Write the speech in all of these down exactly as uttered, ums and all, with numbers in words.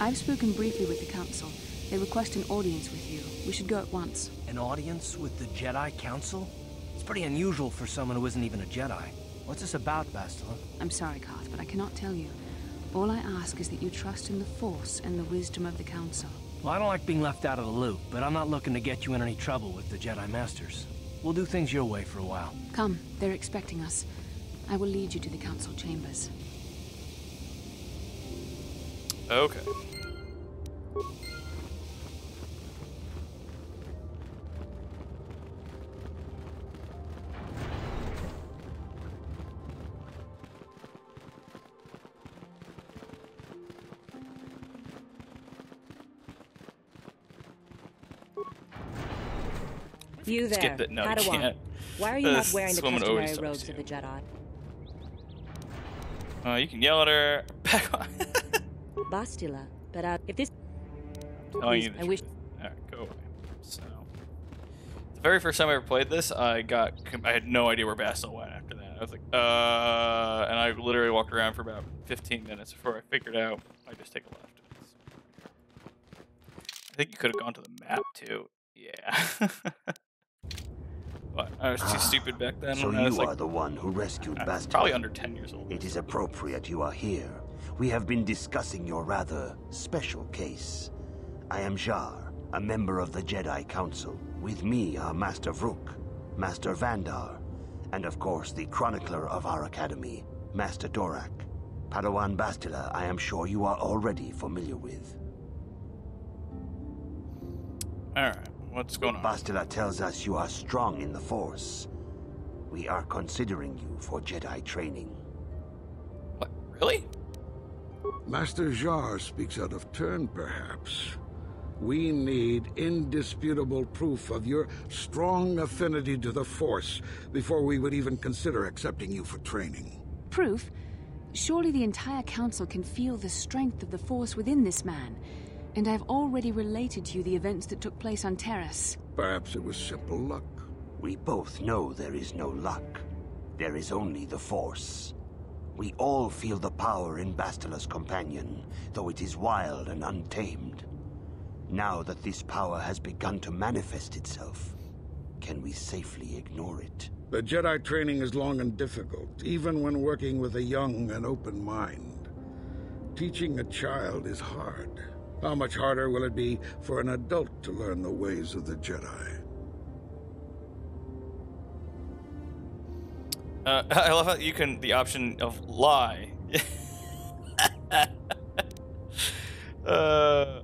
I've spoken briefly with the Council. They request an audience with you. We should go at once. An audience with the Jedi Council? It's pretty unusual for someone who isn't even a Jedi. What's this about, Bastila? I'm sorry, Carth, but I cannot tell you. All I ask is that you trust in the Force and the wisdom of the Council. Well, I don't like being left out of the loop, but I'm not looking to get you in any trouble with the Jedi Masters. We'll do things your way for a while. Come, they're expecting us. I will lead you to the Council chambers. Okay. You there, Skip it. No, Padawan. You can't. Why are you this, not wearing the customary robes of the Jedi? Uh, you can yell at her. Back on. Bastila, but uh, if this. Oh, you I wish. Alright, go away. So, the very first time I ever played this, I got. I had no idea where Bastila went after that. I was like, uh, and I literally walked around for about fifteen minutes before I figured out. I just take a left. I think you could have gone to the map too. Yeah. What? I was too ah, stupid back then. So you like, are the one who rescued uh, Bastila. Probably under ten years old. It is appropriate you are here. We have been discussing your rather special case. I am Jar, a member of the Jedi Council. With me are Master Vrook, Master Vandar, and of course the chronicler of our academy, Master Dorak. Padawan Bastila, I am sure you are already familiar with. Alright. What's going on? Bastila tells us you are strong in the Force. We are considering you for Jedi training. What? Really? Master Jar speaks out of turn, perhaps. We need indisputable proof of your strong affinity to the Force before we would even consider accepting you for training. Proof? Surely the entire Council can feel the strength of the Force within this man. And I've already related to you the events that took place on Terrace. Perhaps it was simple luck. We both know there is no luck. There is only the Force. We all feel the power in Bastila's companion, though it is wild and untamed. Now that this power has begun to manifest itself, can we safely ignore it? The Jedi training is long and difficult, even when working with a young and open mind. Teaching a child is hard. How much harder will it be for an adult to learn the ways of the Jedi? Uh, I love how you can, the option of lie. uh,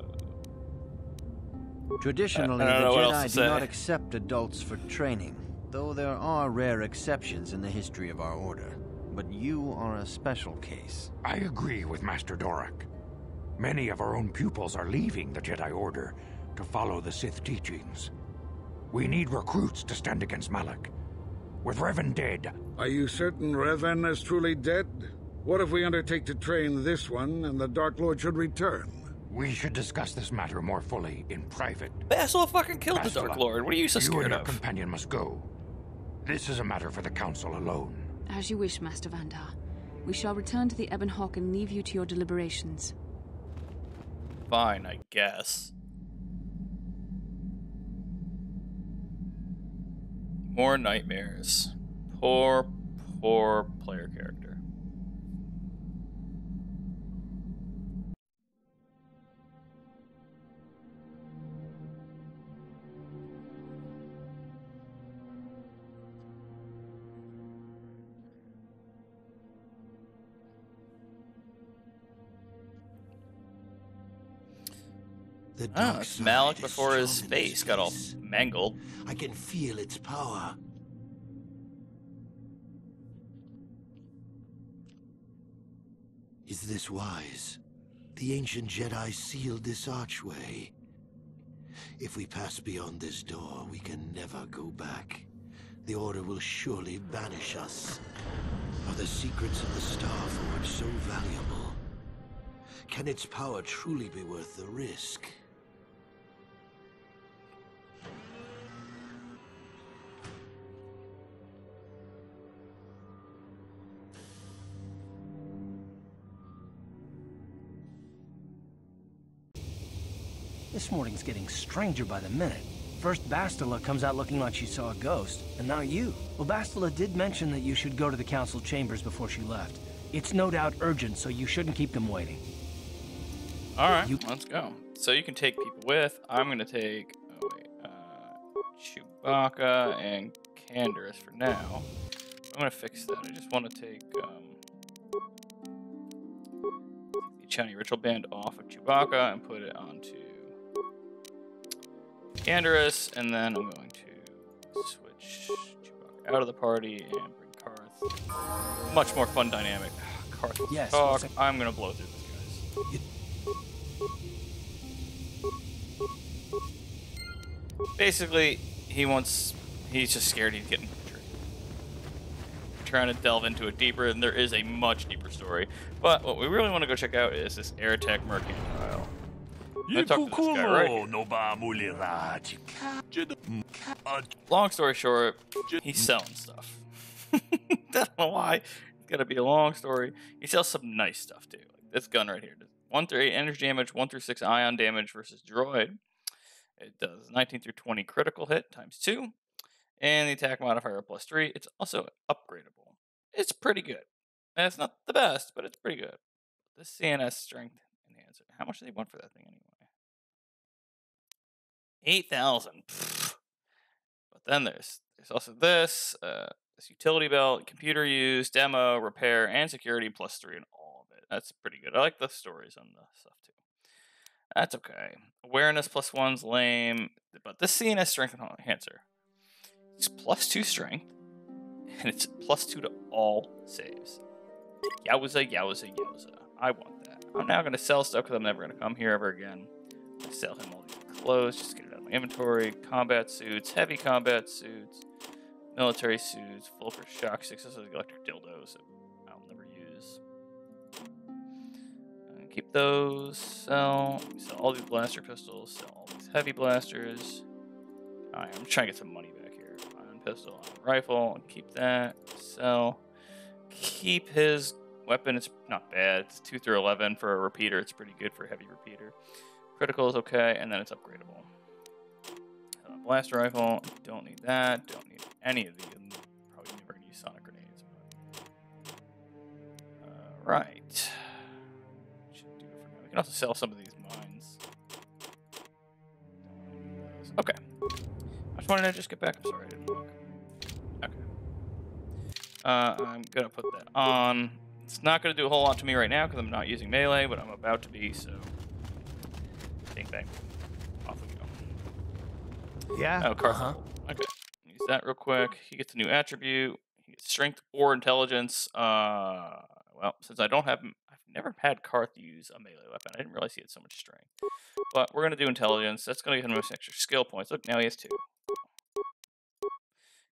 Traditionally, the Jedi do not accept adults for training, though there are rare exceptions in the history of our order. But you are a special case. I agree with Master Dorak. Many of our own pupils are leaving the Jedi Order to follow the Sith teachings. We need recruits to stand against Malak. With Revan dead... Are you certain Revan is truly dead? What if we undertake to train this one and the Dark Lord should return? We should discuss this matter more fully in private. Bastila fucking killed Bastila, the Dark Lord. What are you so scared of? You and your of? companion must go. This is a matter for the Council alone. As you wish, Master Vandar. We shall return to the Ebon Hawk and leave you to your deliberations. Fine, I guess. More nightmares. Poor, poor player character. Ah, oh, Malak before his face got all mangled. I can feel its power. Is this wise? The ancient Jedi sealed this archway. If we pass beyond this door, we can never go back. The Order will surely banish us. Are the secrets of the Star Forge so valuable? Can its power truly be worth the risk? This morning's getting stranger by the minute. First Bastila comes out looking like she saw a ghost, and now you. Well, Bastila did mention that you should go to the council chambers before she left. It's no doubt urgent, so you shouldn't keep them waiting. Alright, let's go. So you can take people with. I'm going to take oh wait, uh, Chewbacca and Canderous for now. I'm going to fix that. I just want to take um, the Chani Ritual Band off of Chewbacca and put it onto Canderous, and then I'm going to switch Chewbacca out of the party and bring Carth. Much more fun dynamic. Carth will yes, talk. Like I'm going to blow through this, guys. Basically, he wants, he's just scared he's getting betrayed. We're trying to delve into it deeper, and there is a much deeper story. But what we really want to go check out is this Air-Tech Mercantile. I talked to this guy right here. Long story short, he's selling stuff. I don't know why. It's gotta be a long story. He sells some nice stuff too. Like this gun right here. one through eight energy damage, one through six ion damage versus droid. It does nineteen through twenty critical hit times two, and the attack modifier plus three. It's also upgradable. It's pretty good. And it's not the best, but it's pretty good. The C N S strength enhancer. How much do they want for that thing anyway? eight thousand. But then there's there's also this uh, this utility belt, computer use, demo, repair, and security plus three in all of it. That's pretty good. I like the stories on the stuff too. That's okay. Awareness plus one's lame, but this C N S strength enhancer. It's plus two strength, and it's plus two to all saves. Yowza, yowza, yowza. I want that. I'm now going to sell stuff because I'm never going to come here ever again. Sell him all these clothes, just get it out of my inventory. Combat suits, heavy combat suits, military suits, Fulcrum shock sticks. This is electric dildos that I'll never use. Keep those, sell, sell all these blaster pistols, sell all these heavy blasters. All right, I'm trying to get some money back here. Iron pistol, iron rifle, keep that, sell. Keep his weapon, it's not bad. It's two through eleven for a repeater. It's pretty good for a heavy repeater. Critical is okay, and then it's upgradable. Uh, blaster rifle, don't need that, don't need any of these. Probably never gonna use sonic grenades. But... All right. You can also sell some of these mines. Okay. I just wanted to just get back. I'm sorry I didn't look. Okay. Uh, I'm going to put that on. It's not going to do a whole lot to me right now because I'm not using melee, but I'm about to be, so... Ding bang. Off we go. Yeah. Oh, Carth. Uh-huh. Okay. Use that real quick. He gets a new attribute. He gets strength or intelligence. Uh, well, since I don't have... Never had Carth use a melee weapon. I didn't realize he had so much strength. But we're going to do intelligence. That's going to give him some extra skill points. Look, now he has two.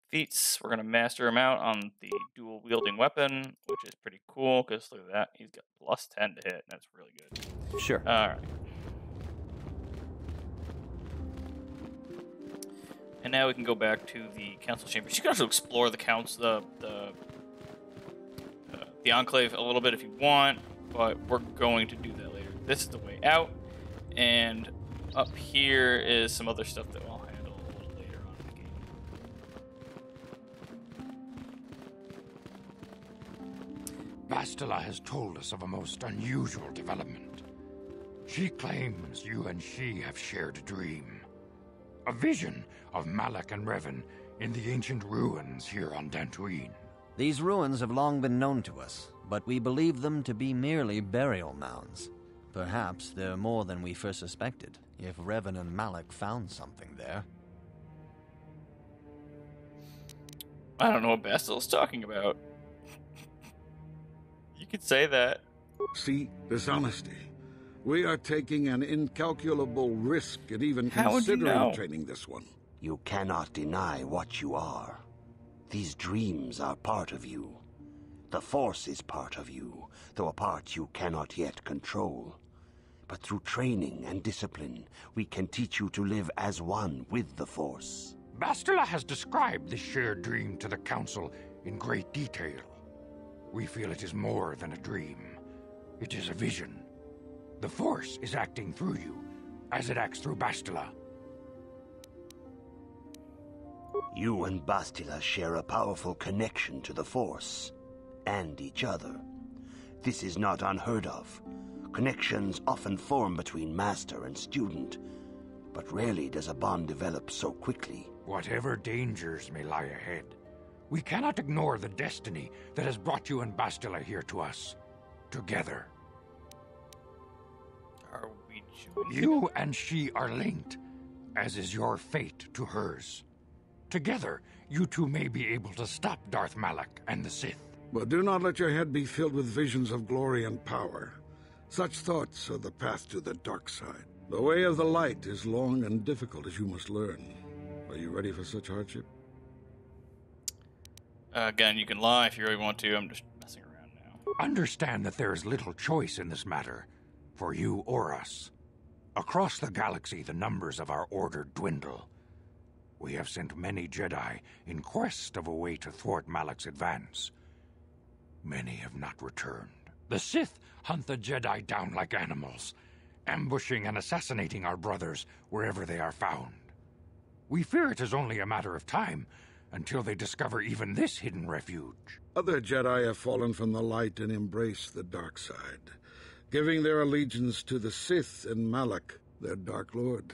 Feats. We're going to master him out on the dual wielding weapon, which is pretty cool because look at that. He's got plus ten to hit. And that's really good. Sure. All right. And now we can go back to the council chambers. You can also explore the council, the, the, uh, the enclave a little bit if you want. But we're going to do that later. This is the way out, and up here is some other stuff that we'll handle a little later on in the game. Bastila has told us of a most unusual development. She claims you and she have shared a dream. A vision of Malak and Revan in the ancient ruins here on Dantooine. These ruins have long been known to us, but we believe them to be merely burial mounds. Perhaps they're more than we first suspected, if Revan and Malak found something there. I don't know what Bastila's talking about. You could say that. See, there's honesty. We are taking an incalculable risk at even How considering you know? training this one. You cannot deny what you are. These dreams are part of you. The Force is part of you, though a part you cannot yet control. But through training and discipline, we can teach you to live as one with the Force. Bastila has described this shared dream to the Council in great detail. We feel it is more than a dream. It is a vision. The Force is acting through you, as it acts through Bastila. You and Bastila share a powerful connection to the Force, and each other. This is not unheard of. Connections often form between master and student, but rarely does a bond develop so quickly. Whatever dangers may lie ahead, we cannot ignore the destiny that has brought you and Bastila here to us, together. Are we joined? You and she are linked, as is your fate to hers. Together, you two may be able to stop Darth Malak and the Sith. But do not let your head be filled with visions of glory and power. Such thoughts are the path to the dark side. The way of the light is long and difficult, as you must learn. Are you ready for such hardship? Uh, again, you can lie if you really want to. I'm just messing around now. Understand that there is little choice in this matter, for you or us. Across the galaxy, the numbers of our order dwindle. We have sent many Jedi in quest of a way to thwart Malak's advance. Many have not returned. The Sith hunt the Jedi down like animals, ambushing and assassinating our brothers wherever they are found. We fear it is only a matter of time until they discover even this hidden refuge. Other Jedi have fallen from the light and embraced the dark side, giving their allegiance to the Sith and Malak, their Dark Lord.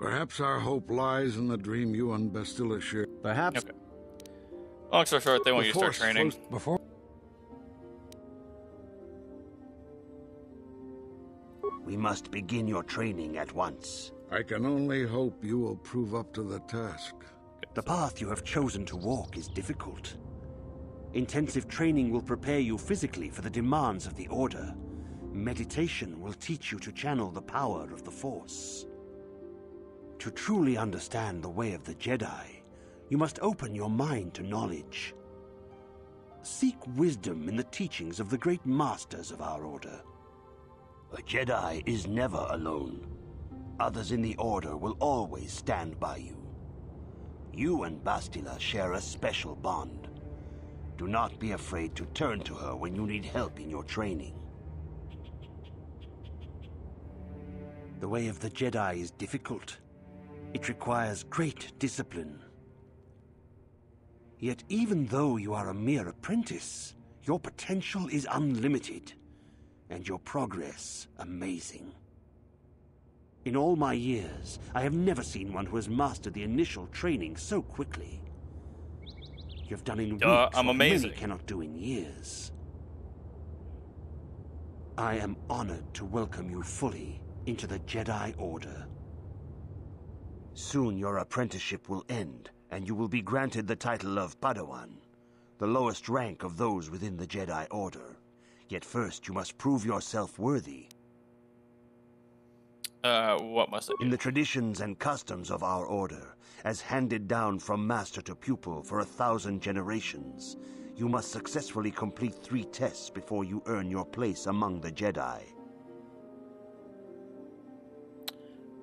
Perhaps our hope lies in the dream you and Bastila share. Perhaps. Okay. Long story short, they want you to start training. Before. We must begin your training at once. I can only hope you will prove up to the task. The path you have chosen to walk is difficult. Intensive training will prepare you physically for the demands of the Order. Meditation will teach you to channel the power of the Force. To truly understand the way of the Jedi, you must open your mind to knowledge. Seek wisdom in the teachings of the great masters of our Order. A Jedi is never alone. Others in the Order will always stand by you. You and Bastila share a special bond. Do not be afraid to turn to her when you need help in your training. The way of the Jedi is difficult. It requires great discipline. Yet even though you are a mere apprentice, your potential is unlimited, and your progress amazing. In all my years, I have never seen one who has mastered the initial training so quickly. You've done in uh, weeks I'm what many cannot do in years. I am honored to welcome you fully into the Jedi Order. Soon your apprenticeship will end, and you will be granted the title of Padawan, the lowest rank of those within the Jedi Order. Yet first, you must prove yourself worthy. Uh, what must I do? In the traditions and customs of our Order, as handed down from master to pupil for a thousand generations, you must successfully complete three tests before you earn your place among the Jedi.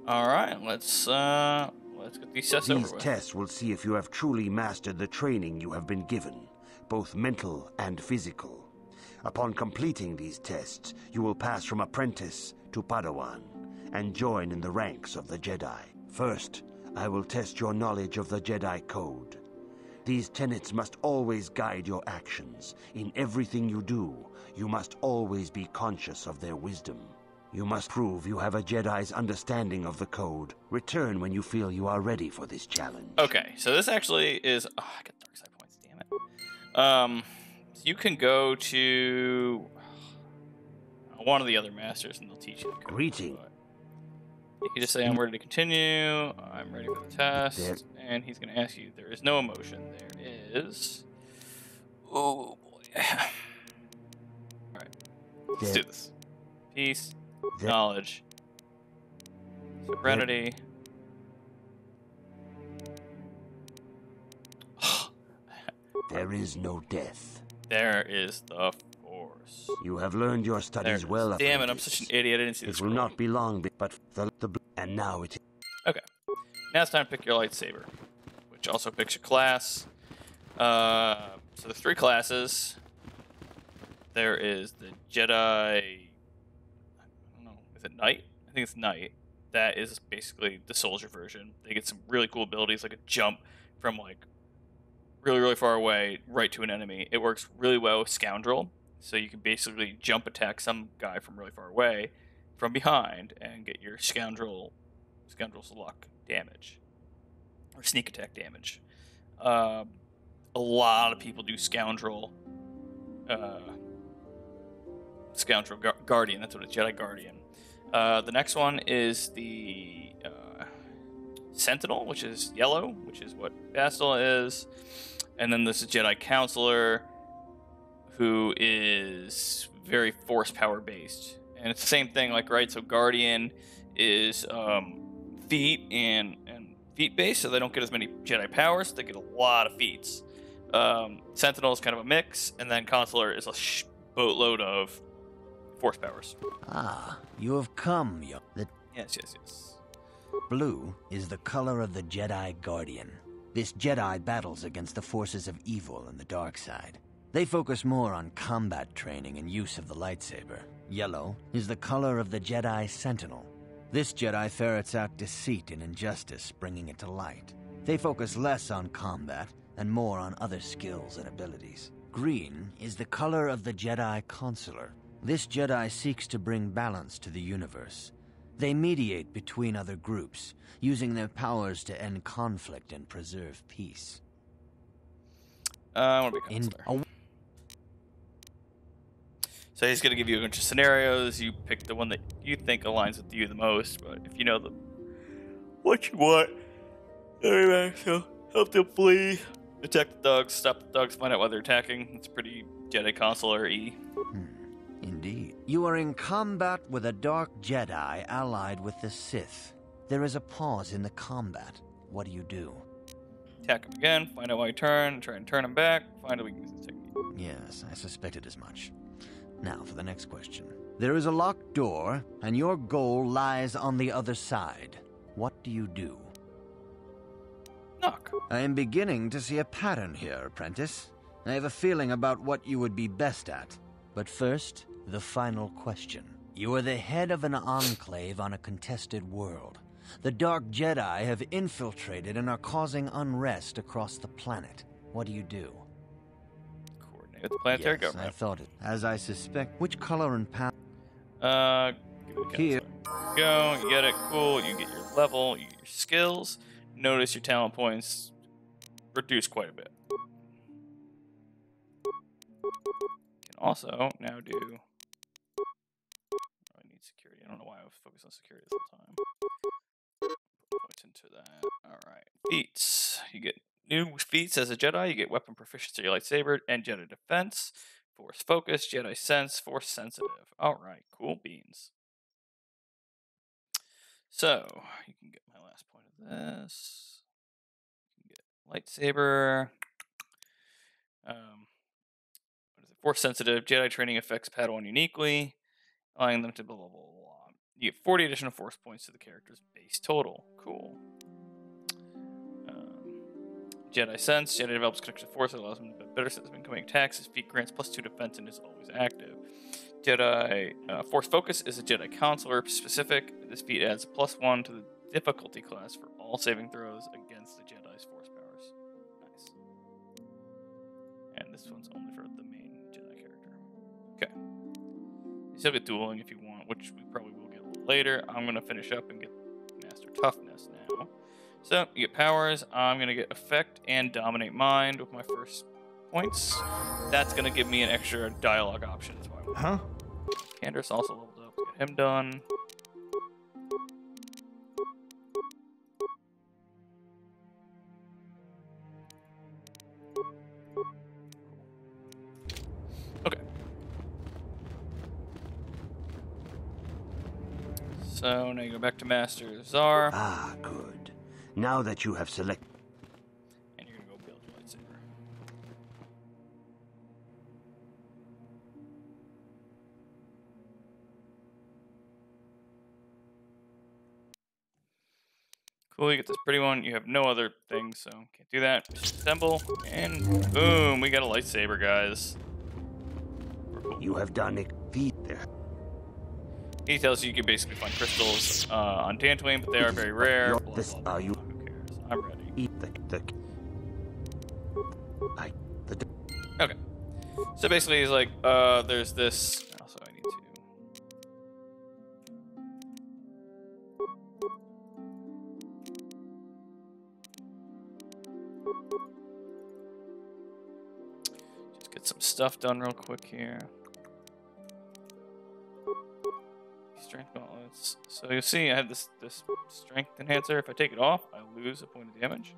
All right, let's uh, let's get these tests over with. These tests will see if you have truly mastered the training you have been given, both mental and physical. Upon completing these tests, you will pass from apprentice to Padawan and join in the ranks of the Jedi. First, I will test your knowledge of the Jedi Code. These tenets must always guide your actions. In everything you do, you must always be conscious of their wisdom. You must prove you have a Jedi's understanding of the code. Return when you feel you are ready for this challenge. Okay, so this actually is... Oh, I got dark side points, damn it. Um, so you can go to one of the other masters and they'll teach you the code. Greeting. You can just say, I'm ready to continue. I'm ready for the test. There. And he's going to ask you, there is no emotion. There is... Oh, boy. All right. Let's there. do this. Peace. Knowledge. Serenity. There is no death. There is the Force. You have learned your studies well. Damn it, I'm such an idiot. I didn't see this. It will not be long, but the, the and now it. Okay. Now it's time to pick your lightsaber, which also picks your class. Uh, so the three classes. there is the Jedi, I don't know, is it Knight? I think it's Knight. That is basically the soldier version. They get some really cool abilities, like a jump from like really, really far away right to an enemy. It works really well with Scoundrel. So you can basically jump attack some guy from really far away from behind and get your Scoundrel, Scoundrel's Luck damage or sneak attack damage. Um, a lot of people do Scoundrel, uh, Scoundrel Gu- Guardian. That's what it's, Jedi Guardian. Uh, the next one is the uh, Sentinel, which is yellow, which is what Bastila is. And then this is Jedi Counselor, who is very force power based. And it's the same thing, like, right? So Guardian is um, feet and, and feet based, so they don't get as many Jedi powers. They get a lot of feats. Um, Sentinel is kind of a mix, and then Consular is a sh- boatload of force powers. Ah, you have come, yo. The yes, yes, yes. Blue is the color of the Jedi Guardian. This Jedi battles against the forces of evil and the dark side. They focus more on combat training and use of the lightsaber. Yellow is the color of the Jedi Sentinel. This Jedi ferrets out deceit and injustice, bringing it to light. They focus less on combat and more on other skills and abilities. Green is the color of the Jedi Consular. This Jedi seeks to bring balance to the universe. They mediate between other groups, using their powers to end conflict and preserve peace. Uh, I want to be Consular. So he's going to give you a bunch of scenarios. You pick the one that you think aligns with you the most. But if you know the what you want, anyway, so help them flee, attack the thugs, stop the thugs, find out why they're attacking. It's pretty Jedi Consular-y. Hmm. Indeed. You are in combat with a dark Jedi allied with the Sith. There is a pause in the combat. What do you do? Attack him again, find out why you turn, try and turn him back, find a weakness in technique. Yes, I suspected as much. Now for the next question. There is a locked door, and your goal lies on the other side. What do you do? Knock. I am beginning to see a pattern here, apprentice. I have a feeling about what you would be best at. But first, the final question. You are the head of an enclave on a contested world. The Dark Jedi have infiltrated and are causing unrest across the planet. What do you do? Coordinate with the planetary yes, government. I thought it. As I suspect, which color and power? Uh, here. Go, you get it, cool. You get your level, you get your skills. Notice your talent points reduce quite a bit. Also, now do... Oh, I need security. I don't know why I was focused on security this whole time. Put points into that. Alright. Feats. You get new feats as a Jedi. You get weapon proficiency, lightsaber, and Jedi defense. Force focus, Jedi sense, force sensitive. Alright. Cool beans. So, you can get my last point of this. You can get lightsaber. Um... Force sensitive, Jedi training affects Padawan uniquely, allowing them to blah, blah, blah, blah. You get forty additional force points to the character's base total. Cool. Um, Jedi Sense, Jedi develops connection to force that allows him to better sense of incoming attacks. His feat grants plus two defense and is always active. Jedi uh, Force Focus is a Jedi Counselor specific. This feat adds plus one to the difficulty class for all saving throws against the Jedi's force powers. Nice. And this one's only for the main. Okay. You still get dueling if you want, which we probably will get later. I'm going to finish up and get Master Toughness now. So, you get powers. I'm going to get Effect and Dominate Mind with my first points. That's going to give me an extra dialogue option. Well. Huh? Canderous also leveled up. Get him done. So now you go back to Master Czar. Ah, good. Now that you have selected... And you're going to go build your lightsaber. Cool, you get this pretty one. You have no other things, so can't do that. Just assemble, and boom, we got a lightsaber, guys. We're You have done a feat there. He tells you you can basically find crystals uh, on Dantooine, but they are very rare. Blah, this, blah, blah, blah. Are you? Who cares? I'm ready. Eat the, the, I, the, okay. So basically, he's like, uh, there's this. Also, I need to just get some stuff done real quick here. Strength gauntlets. So you'll see I have this this strength enhancer. If I take it off, I lose a point of damage.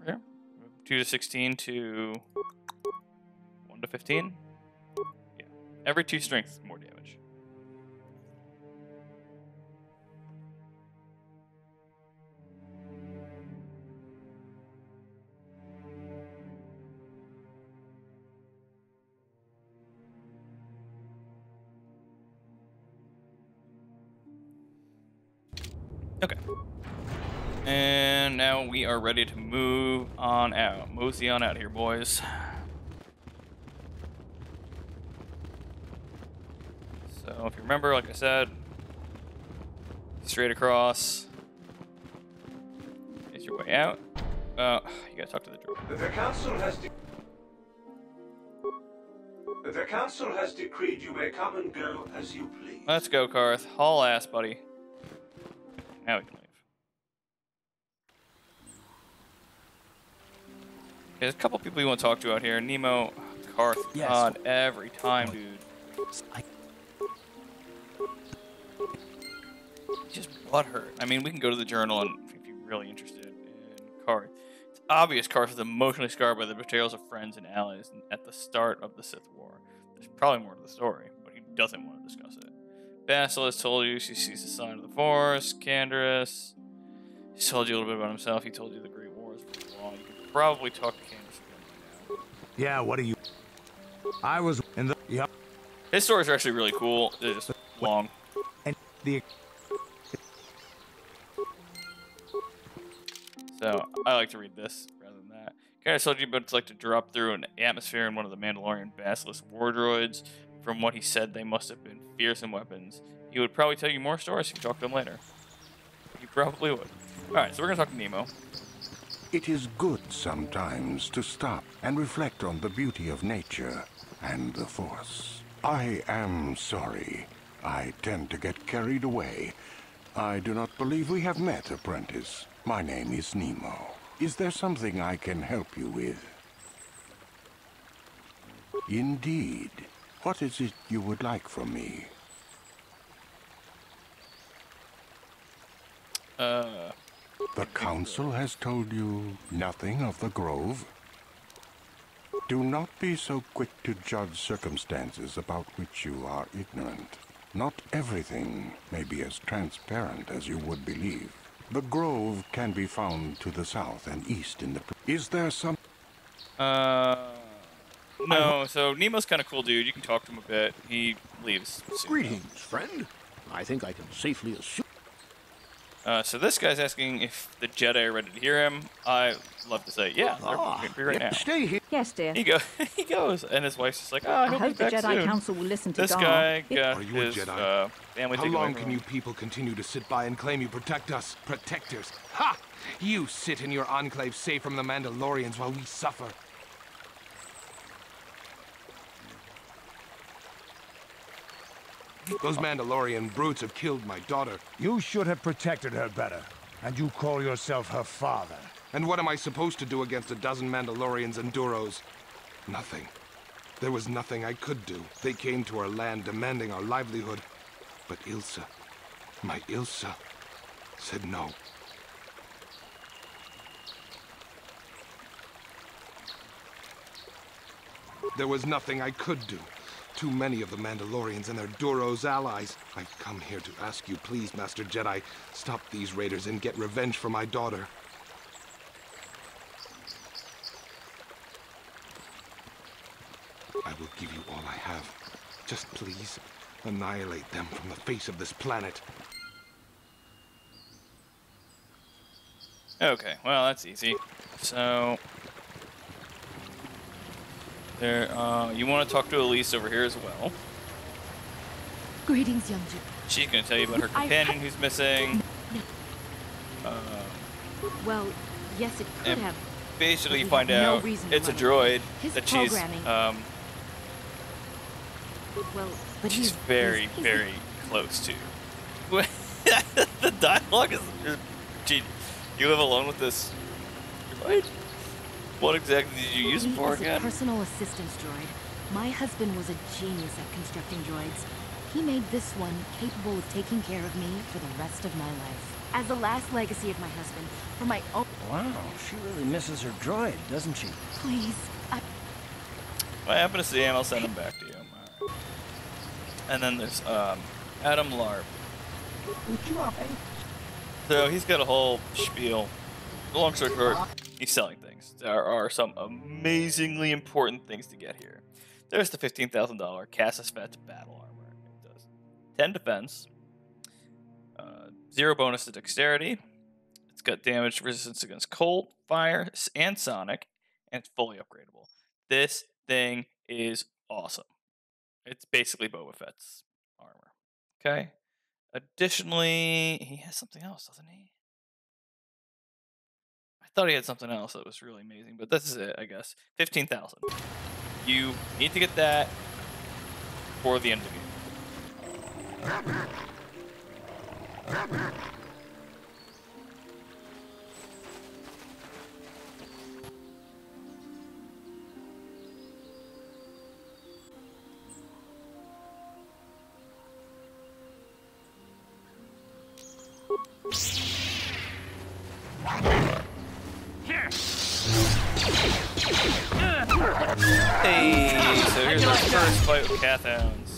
Over here. two to sixteen to one to fifteen. Yeah. Every two strengths, more damage. Okay, and now we are ready to move on out. Mosey on out here, boys. So if you remember, like I said, straight across is your way out. Uh, you gotta talk to the droid. The council has de- the council has decreed you may come and go as you please. Let's go, Carth. Haul ass, buddy. Now we can leave. There's a couple people you want to talk to out here. Nemo, Carth, yes. God, every time, dude. I... Just butthurt. I mean, we can go to the journal and if you're really interested in Carth. It's obvious Carth is emotionally scarred by the betrayals of friends and allies at the start of the Sith War. There's probably more to the story, but he doesn't want to discuss it. Basilisk told you she sees the sign of the Force. Canderous, he told you a little bit about himself. He told you the Great War is really long. You could probably talk to Canderous again right now. Yeah, what are you? I was in the. Yep. His stories are actually really cool. They're just long. And the. So I like to read this rather than that. Canderous told you about it's like to drop through an atmosphere in one of the Mandalorian Basilisk war droids. From what he said, they must have been fearsome weapons. He would probably tell you more stories if you talked to him later. You probably would. Alright, so we're going to talk to Nemo. It is good sometimes to stop and reflect on the beauty of nature and the Force. I am sorry. I tend to get carried away. I do not believe we have met, apprentice. My name is Nemo. Is there something I can help you with? Indeed. What is it you would like from me? Uh... The Council has told you nothing of the Grove? Do not be so quick to judge circumstances about which you are ignorant. Not everything may be as transparent as you would believe. The Grove can be found to the south and east in the... Is there some... Uh... No, so Nemo's kind of cool, dude. You can talk to him a bit. He leaves. Greetings, friend. I think I can safely assume. Uh, so this guy's asking if the Jedi are ready to hear him. I love to say, yeah, they're oh, be right yeah, now. Stay here. Yes, dear. He, go he goes, and his wife's just like, oh, I, I hope, hope the Jedi soon. Council will listen to this Dar. guy. Got are you his, a Jedi? Uh, family How long can you people continue to sit by and claim you protect us, protectors? Ha! You sit in your enclave safe from the Mandalorians while we suffer. Those Mandalorian brutes have killed my daughter. You should have protected her better. And you call yourself her father. And what am I supposed to do against a dozen Mandalorians and Duros? Nothing. There was nothing I could do. They came to our land demanding our livelihood. But Ilsa, my Ilsa, said no. There was nothing I could do. Too many of the Mandalorians and their Duros allies. I've come here to ask you, please, Master Jedi, stop these raiders and get revenge for my daughter. I will give you all I have. Just please, annihilate them from the face of this planet. Okay, well, that's easy. So... There, uh, you want to talk to Elise over here as well. Greetings, young Jedi. She's going to tell you about her companion I, I, who's missing. Uh, well, yes, it could have. Basically, you find no out it's a droid his that she's. Um, well, but she's he's, very, he's, very he's, close to. The dialogue is. Gee, you live alone with this droid? What exactly did you use it for again? A personal assistance droid. My husband was a genius at constructing droids. He made this one capable of taking care of me for the rest of my life. As the last legacy of my husband, for my own... Wow, she really misses her droid, doesn't she? Please, I... If I happen to see him, I'll send him back to you. All right. And then there's um, Adam Larb. So he's got a whole spiel. Long story short, he's selling things. There are some amazingly important things to get here. There's the fifteen thousand dollar Cassus Fett battle armor. It does ten defense, uh, zero bonus to dexterity. It's got damage resistance against cold, fire, and sonic, and it's fully upgradable. This thing is awesome. It's basically Boba Fett's armor. Okay. Additionally, he has something else, doesn't he? I thought he had something else that was really amazing, but this is it, I guess. fifteen thousand. You need to get that for the end of the game. Hey, so here's our first fight with Cathounds.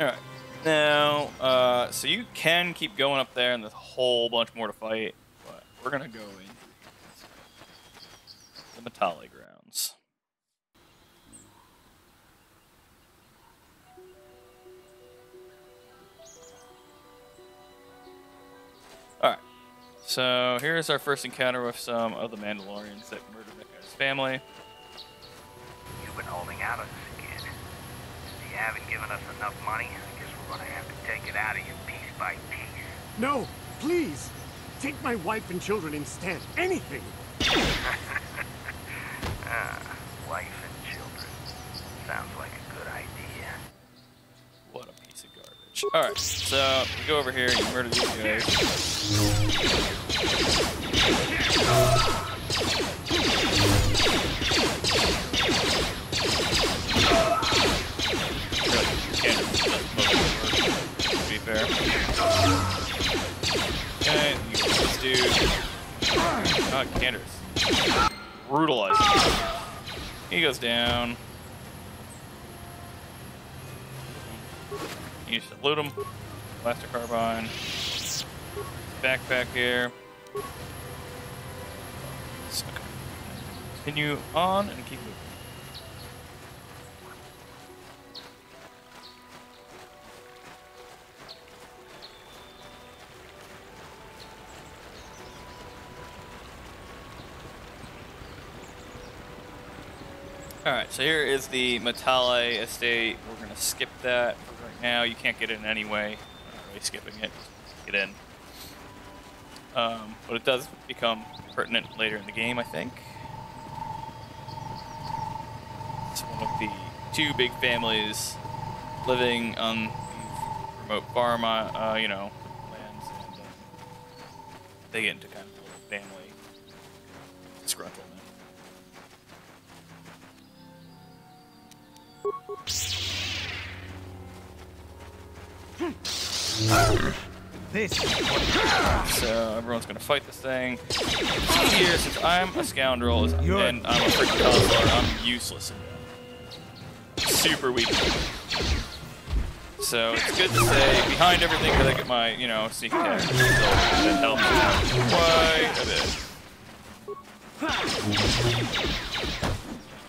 Alright, now, uh, so you can keep going up there and there's a whole bunch more to fight, but we're gonna go in. Metallic grounds. Alright, so here's our first encounter with some of the Mandalorians that murdered his family. You've been holding out on us again. You haven't given us enough money. I guess we're going to have to take it out of you piece by piece. No, please. Take my wife and children instead. Anything. Ah, wife and children. Sounds like a good idea. What a piece of garbage. Alright, so you go over here and you murder these guys. To be fair. Okay, you get this dude. Ah, oh, Canderous. Brutalized. He goes down. You salute him. Plastic carbine. Backpack here. So continue on and keep moving. Alright, so here is the Matale Estate. We're going to skip that for right now. You can't get in anyway. I'm not really skipping it. Just get in. Um, but it does become pertinent later in the game, I think. It's one of the two big families living on these remote farm, uh, you know, lands. And, um, they get into kind of a little family disgruntled. So everyone's gonna fight this thing. See here, since I'm a scoundrel and I'm a freaking consular, I'm useless. Super weak. So it's good to say behind everything that I get my, you know, sneak attack. That helps quite a bit. Go.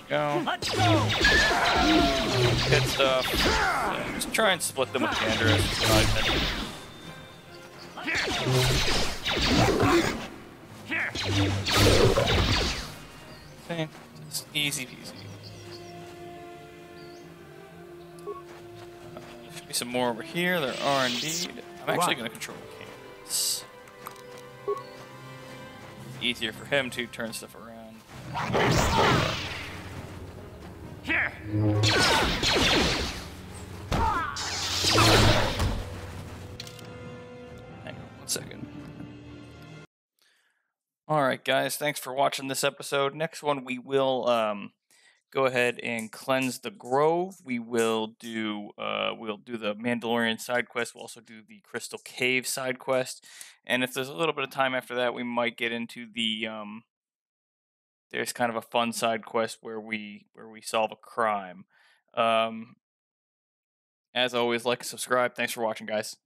Let's go. Good stuff. Yeah, just try and split them with Canderous. Same. Just easy peasy. Uh, there should be some more over here. There are indeed. I'm actually going to control Canderous. Easier for him to turn stuff around. Here. Hang on one second. Alright guys, thanks for watching this episode. Next one we will um, go ahead and cleanse the grove. We will do uh, we'll do the Mandalorian side quest. We'll also do the Crystal Cave side quest. And if there's a little bit of time after that, we might get into the um, there's kind of a fun side quest where we where we solve a crime. Um, as always, like and subscribe. Thanks for watching, guys.